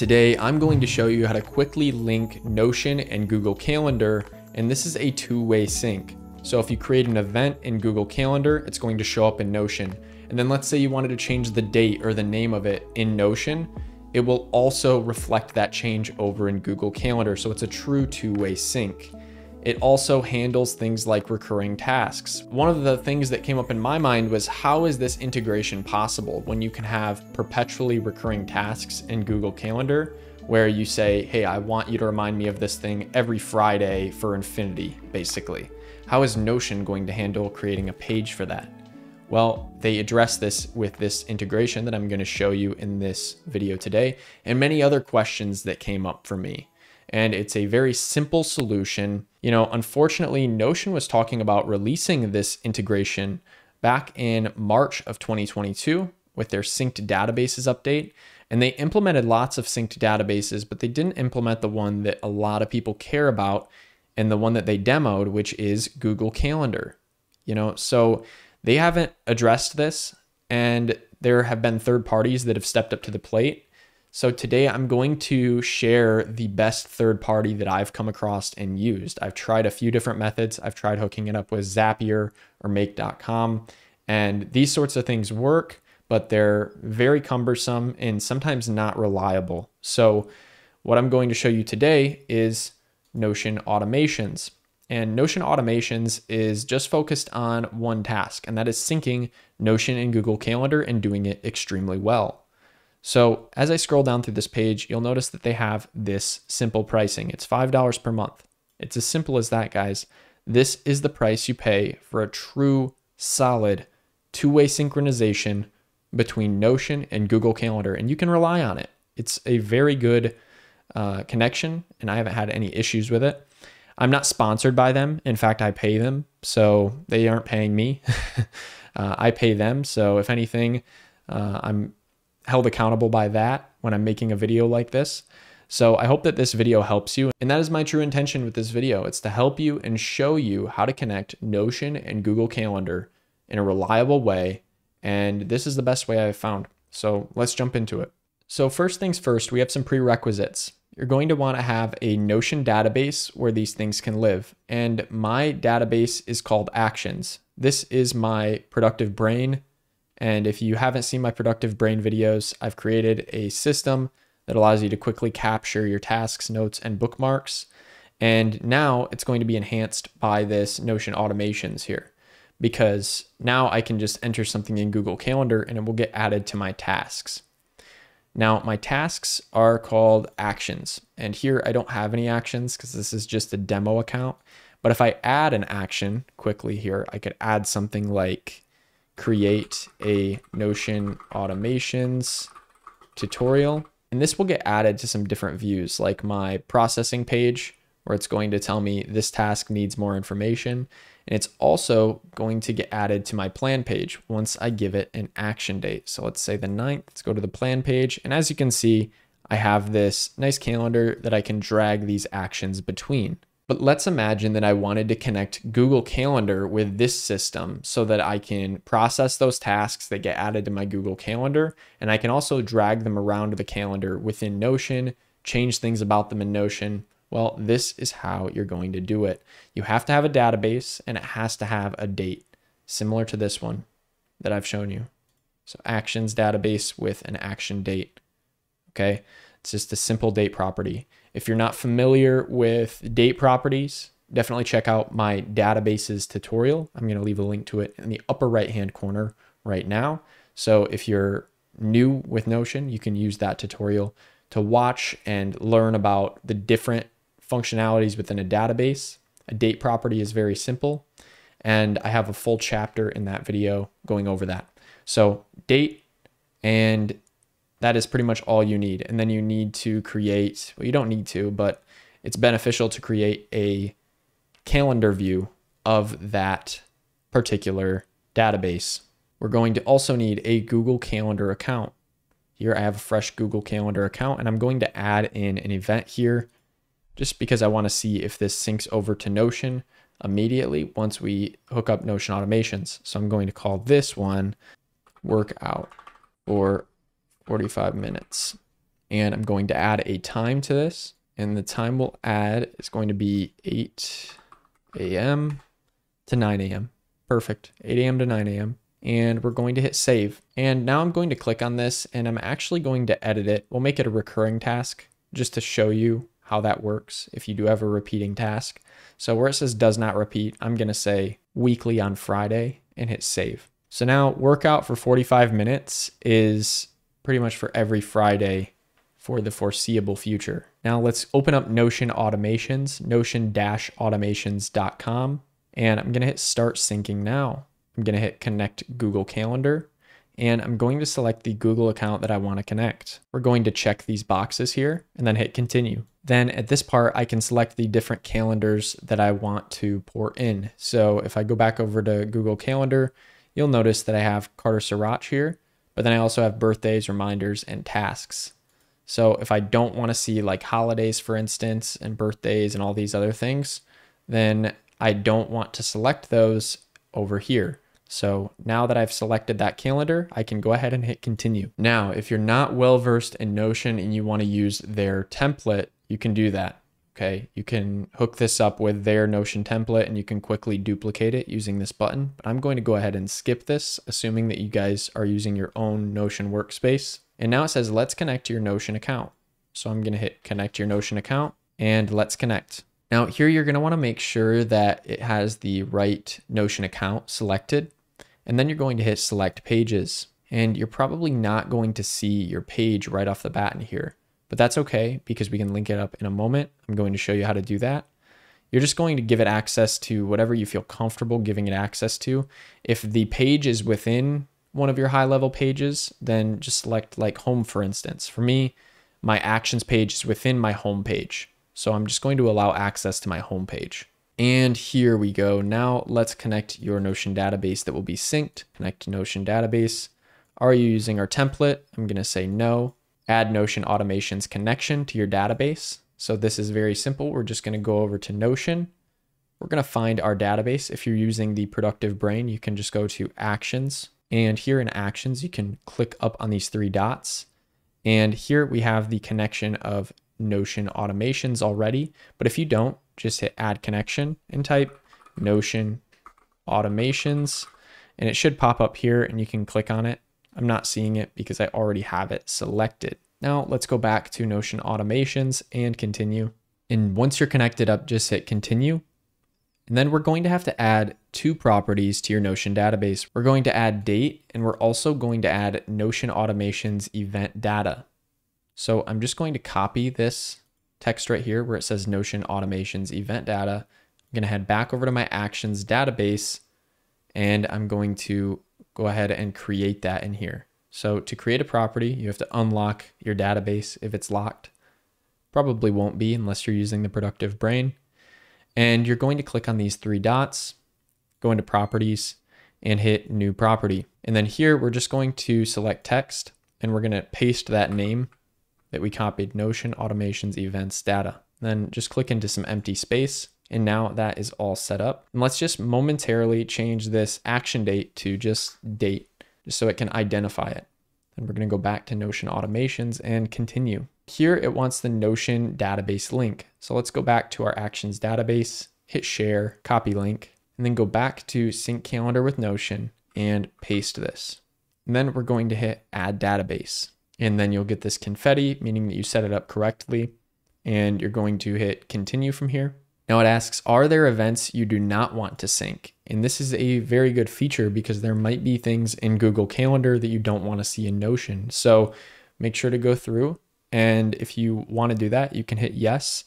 Today, I'm going to show you how to quickly link Notion and Google Calendar, and this is a two-way sync. So if you create an event in Google Calendar, it's going to show up in Notion. And then let's say you wanted to change the date or the name of it in Notion, it will also reflect that change over in Google Calendar. So it's a true two-way sync. It also handles things like recurring tasks. One of the things that came up in my mind was, how is this integration possible when you can have perpetually recurring tasks in Google Calendar where you say, hey, I want you to remind me of this thing every Friday for infinity, basically. How is Notion going to handle creating a page for that? Well, they address this with this integration that I'm going to show you in this video today, and many other questions that came up for me. And it's a very simple solution. You know, unfortunately, Notion was talking about releasing this integration back in March of 2022 with their synced databases update. And they implemented lots of synced databases, but they didn't implement the one that a lot of people care about and the one that they demoed, which is Google Calendar. You know, so they haven't addressed this, and there have been third parties that have stepped up to the plate. So today I'm going to share the best third party that I've come across and used. I've tried a few different methods. I've tried hooking it up with Zapier or make.com, and these sorts of things work, but they're very cumbersome and sometimes not reliable. So what I'm going to show you today is Notion Automations. And Notion Automations is just focused on one task, and that is syncing Notion and Google Calendar and doing it extremely well. So as I scroll down through this page, you'll notice that they have this simple pricing. It's $5 per month. It's as simple as that, guys. This is the price you pay for a true, solid, two-way synchronization between Notion and Google Calendar, and you can rely on it. It's a very good connection, and I haven't had any issues with it. I'm not sponsored by them. In fact, I pay them, so they aren't paying me. I pay them, so if anything, I'm held accountable by that when I'm making a video like this. So I hope that this video helps you. And that is my true intention with this video. It's to help you and show you how to connect Notion and Google Calendar in a reliable way. And this is the best way I've found. So let's jump into it. So first things first, we have some prerequisites. You're going to want to have a Notion database where these things can live. And my database is called Actions. This is my productive brain. And if you haven't seen my productive brain videos, I've created a system that allows you to quickly capture your tasks, notes, and bookmarks. And now it's going to be enhanced by this Notion Automations here, because now I can just enter something in Google Calendar and it will get added to my tasks. Now my tasks are called actions, and here I don't have any actions because this is just a demo account. But if I add an action quickly here, I could add something like create a Notion Automations tutorial. And this will get added to some different views, like my processing page, where it's going to tell me this task needs more information. And it's also going to get added to my plan page once I give it an action date. So let's say the 9th, let's go to the plan page. And as you can see, I have this nice calendar that I can drag these actions between. But let's imagine that I wanted to connect Google Calendar with this system so that I can process those tasks that get added to my Google Calendar, and I can also drag them around the calendar within Notion, change things about them in Notion. Well, this is how you're going to do it. You have to have a database, and it has to have a date similar to this one that I've shown you. So actions database with an action date. Okay, it's just a simple date property. If you're not familiar with date properties, definitely check out my databases tutorial. I'm going to leave a link to it in the upper right-hand corner right now. So if you're new with Notion, you can use that tutorial to watch and learn about the different functionalities within a database. A date property is very simple, and I have a full chapter in that video going over that. So date, and that is pretty much all you need. And then you need to create, well, you don't need to, but it's beneficial to create a calendar view of that particular database. We're going to also need a Google Calendar account. Here I have a fresh Google Calendar account, and I'm going to add in an event here just because I want to see if this syncs over to Notion immediately once we hook up Notion Automations. So I'm going to call this one workout or 45 minutes. and I'm going to add a time to this, and the time we'll add is going to be 8 a.m. to 9 a.m. Perfect, 8 a.m. to 9 a.m. And we're going to hit save. And now I'm going to click on this and I'm actually going to edit it. We'll make it a recurring task just to show you how that works if you do have a repeating task. So where it says does not repeat, I'm gonna say weekly on Friday and hit save. So now workout for 45 minutes is pretty much for every Friday for the foreseeable future. Now let's open up Notion Automations, notion-automations.com. And I'm gonna hit start syncing now. I'm going to hit connect Google Calendar, and I'm going to select the Google account that I want to connect. We're going to check these boxes here and then hit continue. Then at this part, I can select the different calendars that I want to port in. So if I go back over to Google Calendar, you'll notice that I have Carter Sirach here, but then I also have birthdays, reminders, and tasks. So if I don't want to see like holidays, for instance, and birthdays and all these other things, then I don't want to select those over here. So now that I've selected that calendar, I can go ahead and hit continue. Now, if you're not well-versed in Notion and you want to use their template, you can do that, okay? You can hook this up with their Notion template and you can quickly duplicate it using this button. But I'm going to go ahead and skip this, assuming that you guys are using your own Notion workspace. And now it says, let's connect to your Notion account. So I'm going to hit connect to your Notion account and let's connect. Now here, you're going to want to make sure that it has the right Notion account selected. And then you're going to hit select pages, and you're probably not going to see your page right off the bat in here, but that's okay because we can link it up in a moment. I'm going to show you how to do that. You're just going to give it access to whatever you feel comfortable giving it access to. If the page is within one of your high level pages, then just select like home, for instance. For me, my actions page is within my home page. So I'm just going to allow access to my home page. And here we go. Now let's connect your Notion database that will be synced. Connect to Notion database. Are you using our template? I'm going to say no. Add Notion Automations connection to your database. So this is very simple. We're just going to go over to Notion. We're going to find our database. If you're using the Productive Brain, you can just go to Actions. And here in Actions, you can click up on these three dots. And here we have the connection of Notion Automations already. But if you don't, just hit add connection and type Notion Automations, and it should pop up here and you can click on it. I'm not seeing it because I already have it selected. Now let's go back to Notion Automations and continue. And once you're connected up, just hit continue. And then we're going to have to add two properties to your Notion database. We're going to add date, and we're also going to add Notion Automations event data. So I'm just going to copy this text right here where it says Notion Automations event data. I'm going to head back over to my Actions database, and I'm going to go ahead and create that in here. So to create a property, you have to unlock your database if it's locked. Probably won't be unless you're using the Productive Brain. And you're going to click on these three dots, go into Properties, and hit New Property. And then here we're just going to select text, and we're going to paste that name that we copied, Notion Automations events data. Then just click into some empty space, and now that is all set up. And let's just momentarily change this action date to just date, just so it can identify it. And we're gonna go back to Notion Automations and continue. Here it wants the Notion database link. So let's go back to our Actions database, hit share, copy link, and then go back to sync calendar with Notion and paste this. And then we're going to hit add database. And then you'll get this confetti, meaning that you set it up correctly, and you're going to hit continue from here. Now it asks, are there events you do not want to sync? And this is a very good feature because there might be things in Google Calendar that you don't want to see in Notion. So make sure to go through. And if you want to do that, you can hit yes.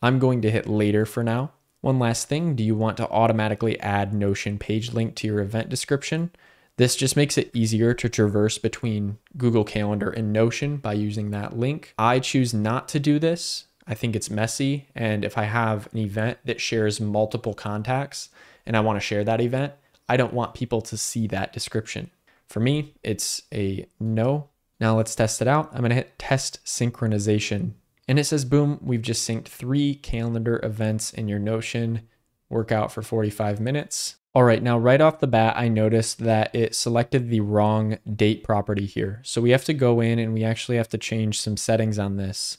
I'm going to hit later for now. One last thing, do you want to automatically add Notion page link to your event description? This just makes it easier to traverse between Google Calendar and Notion by using that link. I choose not to do this. I think it's messy. And if I have an event that shares multiple contacts and I want to share that event, I don't want people to see that description. For me, it's a no. Now let's test it out. I'm going to hit test synchronization. And it says, boom, we've just synced 3 calendar events in your Notion work out for 45 minutes. All right, now right off the bat, I noticed that it selected the wrong date property here. So we have to go in and we actually have to change some settings on this.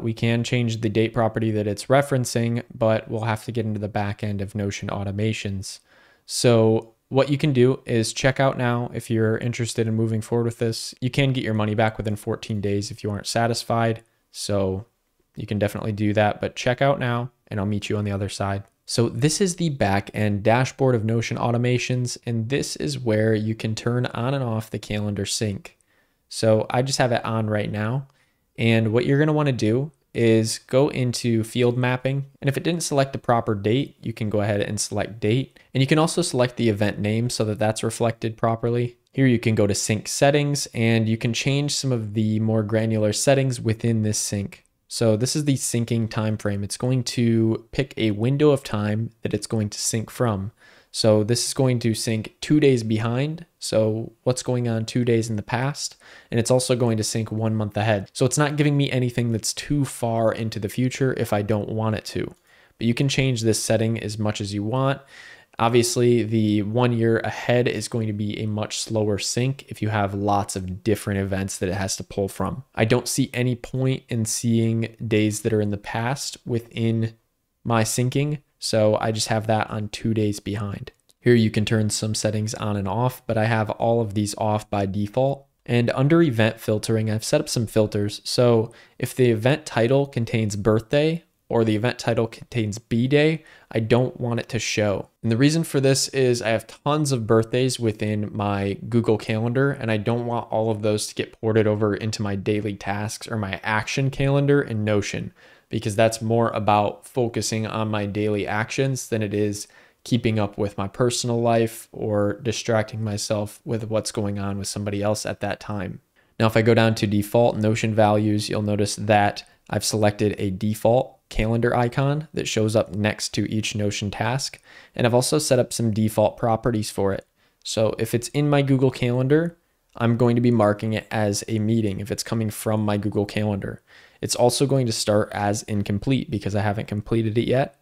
We can change the date property that it's referencing, but we'll have to get into the back end of Notion Automations. So what you can do is check out now if you're interested in moving forward with this. You can get your money back within 14 days if you aren't satisfied. So you can definitely do that, but check out now and I'll meet you on the other side. So this is the back end dashboard of Notion Automations, and this is where you can turn on and off the calendar sync. So I just have it on right now. And what you're gonna wanna do is go into field mapping. And if it didn't select the proper date, you can go ahead and select date. And you can also select the event name so that that's reflected properly. Here you can go to sync settings and you can change some of the more granular settings within this sync. So this is the syncing time frame. It's going to pick a window of time that it's going to sync from. So this is going to sync 2 days behind. So what's going on 2 days in the past, and it's also going to sync 1 month ahead. So it's not giving me anything that's too far into the future if I don't want it to, but you can change this setting as much as you want. Obviously the 1 year ahead is going to be a much slower sync if you have lots of different events that it has to pull from. I don't see any point in seeing days that are in the past within my syncing, so I just have that on 2 days behind. Here you can turn some settings on and off, but I have all of these off by default. And under event filtering, I've set up some filters. So if the event title contains birthday, or the event title contains B-Day, I don't want it to show. And the reason for this is I have tons of birthdays within my Google Calendar, and I don't want all of those to get ported over into my daily tasks or my action calendar in Notion, because that's more about focusing on my daily actions than it is keeping up with my personal life or distracting myself with what's going on with somebody else at that time. Now, if I go down to default Notion values, you'll notice that I've selected a default calendar icon that shows up next to each Notion task. And I've also set up some default properties for it. So if it's in my Google Calendar, I'm going to be marking it as a meeting if it's coming from my Google Calendar. It's also going to start as incomplete because I haven't completed it yet.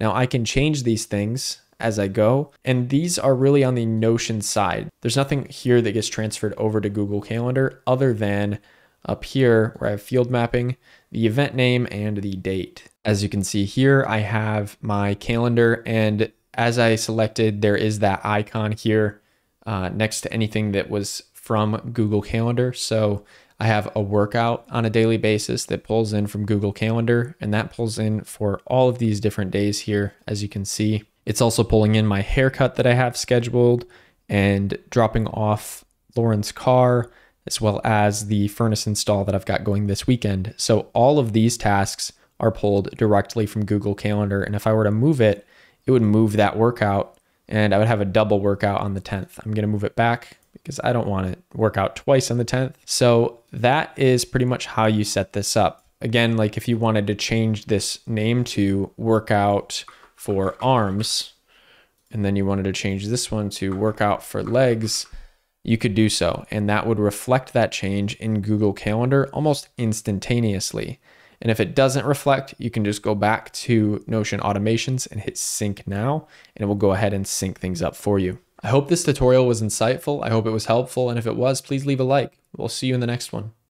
Now I can change these things as I go, and these are really on the Notion side. There's nothing here that gets transferred over to Google Calendar other than up here where I have field mapping, the event name, and the date. As you can see here, I have my calendar, and as I selected, there is that icon here next to anything that was from Google Calendar. So I have a workout on a daily basis that pulls in from Google Calendar, and that pulls in for all of these different days here, as you can see. It's also pulling in my haircut that I have scheduled and dropping off Lauren's car, as well as the furnace install that I've got going this weekend. So all of these tasks are pulled directly from Google Calendar. And if I were to move it, it would move that workout, and I would have a double workout on the 10th. I'm gonna move it back because I don't want to work out twice on the 10th. So that is pretty much how you set this up. Again, like if you wanted to change this name to workout for arms, and then you wanted to change this one to workout for legs, you could do so, and that would reflect that change in Google Calendar almost instantaneously. And if it doesn't reflect, you can just go back to Notion Automations and hit sync now, and it will go ahead and sync things up for you. I hope this tutorial was insightful. I hope it was helpful. And if it was, please leave a like. We'll see you in the next one.